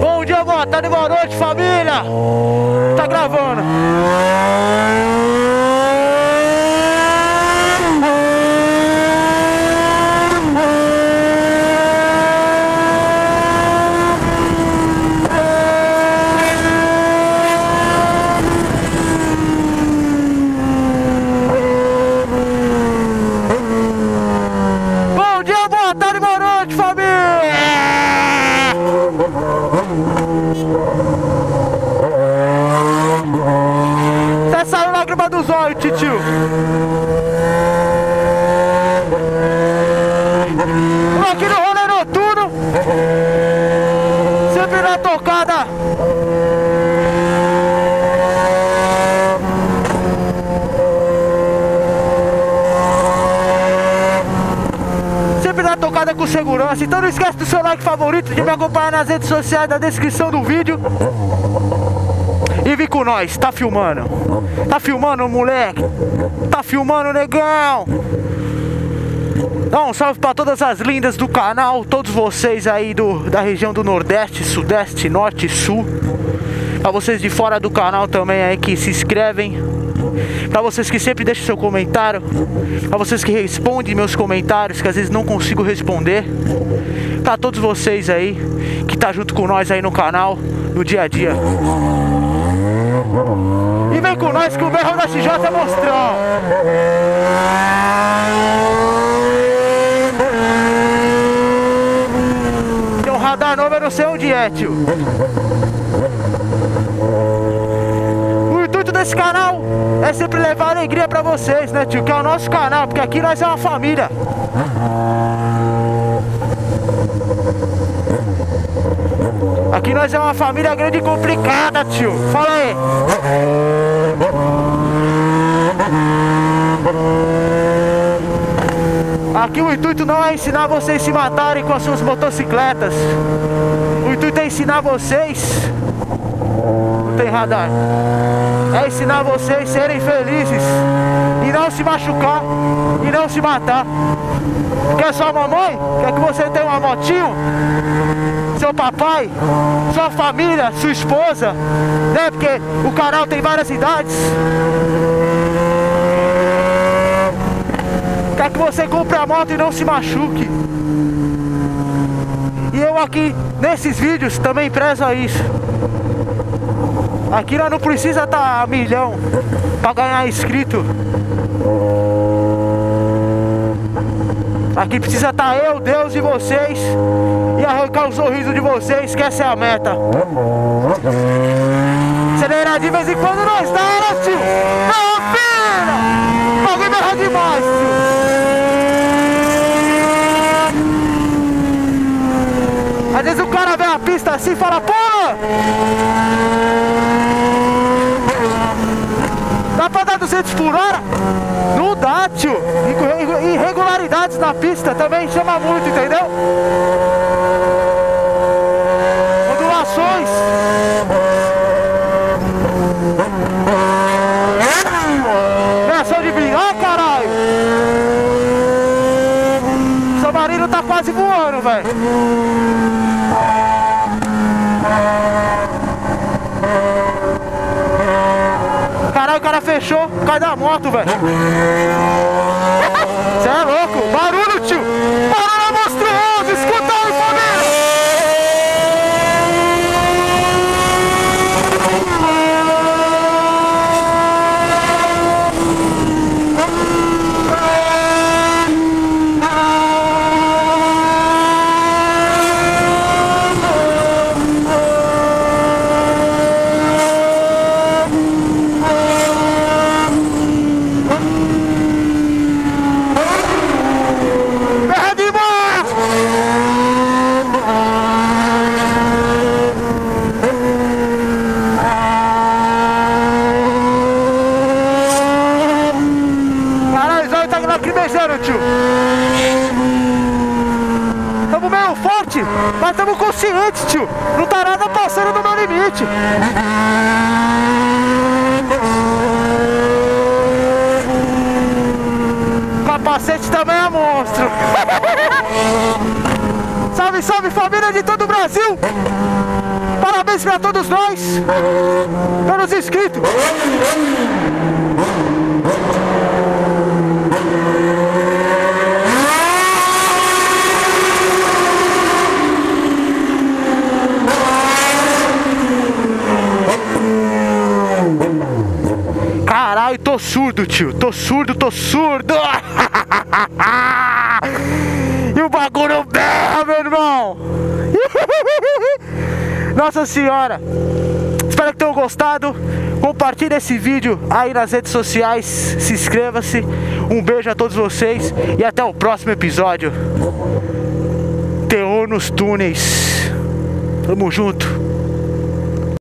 Bom dia, boa tarde, boa noite, família. Tá gravando. Até saiu a lágrima dos olhos, titio. Aqui no rolê noturno, você virou a tocada. Com segurança, então não esquece do seu like favorito, de me acompanhar nas redes sociais, na descrição do vídeo. E vem com nós, tá filmando moleque, tá filmando negão. Então, um salve pra todas as lindas do canal, todos vocês aí da região do Nordeste, Sudeste, Norte e Sul. Pra vocês de fora do canal também aí que se inscrevem. Pra vocês que sempre deixam seu comentário, pra vocês que respondem meus comentários, que às vezes não consigo responder, pra todos vocês aí que tá junto com nós aí no canal, no dia a dia. E vem com nós que o berro da XJ é monstrão. Tem um radar novo, eu não sei onde é, tio. Esse canal é sempre levar alegria pra vocês, né, tio? Que é o nosso canal, porque aqui nós é uma família. Aqui nós é uma família grande e complicada, tio. Fala aí. Aqui o intuito não é ensinar vocês a se matarem com as suas motocicletas. O intuito é ensinar vocês... Não tem radar. É ensinar vocês a serem felizes e não se machucar e não se matar. Quer sua mamãe? Quer que você tenha uma motinho? Seu papai? Sua família? Sua esposa? Né? Porque o canal tem várias idades. Quer que você compre a moto e não se machuque. E eu aqui, nesses vídeos, também prezo a isso. Aqui nós não precisa estar a milhão pra ganhar inscrito. Aqui precisa estar eu, Deus e vocês. E arrancar o sorriso de vocês, que essa é a meta. Acelerar de vez em quando nós dá, né, tio? Não, pera! Alguém me erra demais, tio. Às vezes o cara vê a pista assim e fala, pô! Dá pra dar 200 por hora? Não dá, tio. Irregularidades na pista também chama muito, entendeu? Ondulações. Reação de vinho. Ó, caralho! Seu marido tá quase voando, velho. Caralho, o cara fechou por causa da moto, velho. Cê é louco. Barulho, tio. Barulho monstruoso. Escuta aí, tio. Tamo meio forte, mas tamo consciente, tio. Não tá nada passando do meu limite. Capacete também é monstro. Salve, salve família de todo o Brasil. Parabéns para todos nós, pelos inscritos. Caralho, tô surdo, tio. Tô surdo. E o bagulho berra, meu irmão. Nossa senhora. Espero que tenham gostado. Compartilhe esse vídeo aí nas redes sociais. Se inscreva-se. Um beijo a todos vocês. E até o próximo episódio. Terror nos túneis. Tamo junto.